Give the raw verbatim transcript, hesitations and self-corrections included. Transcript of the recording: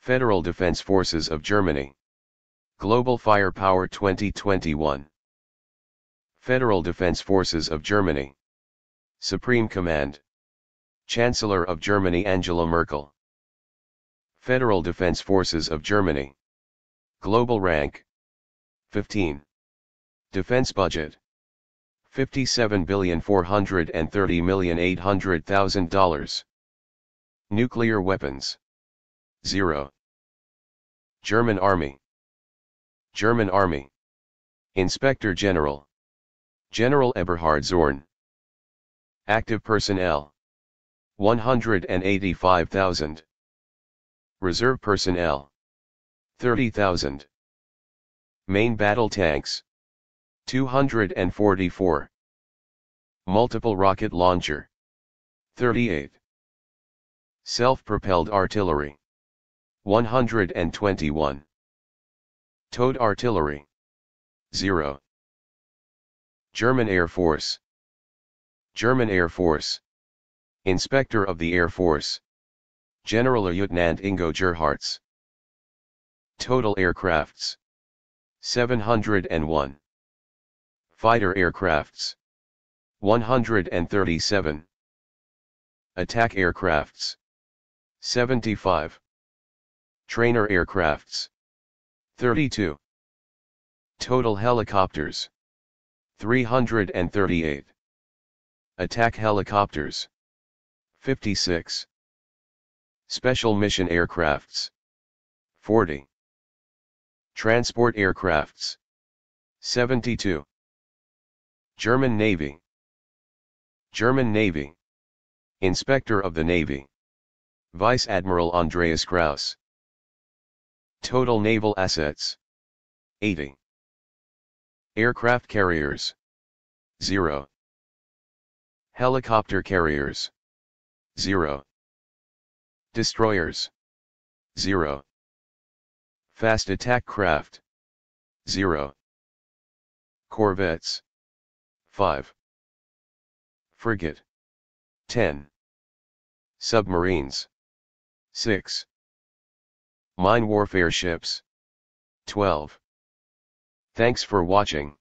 Federal Defense Forces of Germany. Global Firepower twenty twenty-one. Federal Defense Forces of Germany. Supreme Command. Chancellor of Germany Angela Merkel. Federal Defense Forces of Germany. Global Rank. fifteen. Defense Budget. fifty-seven billion four hundred thirty million eight hundred thousand dollars. Nuclear Weapons. zero. German Army. German Army. Inspector General. General Eberhard Zorn. Active Personnel. one hundred eighty-five thousand. Reserve Personnel. thirty thousand. Main Battle Tanks. two hundred forty-four. Multiple Rocket Launcher. thirty-eight. Self-propelled Artillery. one hundred twenty-one. Towed Artillery. zero. German Air Force. German Air Force. Inspector of the Air Force. Generalleutnant Ingo Gerhartz. Total aircrafts. seven hundred one. Fighter aircrafts. one hundred thirty-seven. Attack aircrafts. seventy-five. Trainer aircrafts. thirty-two. Total helicopters. three hundred thirty-eight. Attack helicopters. fifty-six. Special mission aircrafts. forty. Transport aircrafts. seventy-two. German Navy. German Navy. Inspector of the Navy. Vice Admiral Andreas Krauss. Total naval assets. eighty. Aircraft carriers. zero. Helicopter carriers. zero. Destroyers. zero. Fast attack craft. zero. Corvettes. five. Frigate. ten. Submarines. six. Mine warfare ships. twelve. Thanks for watching.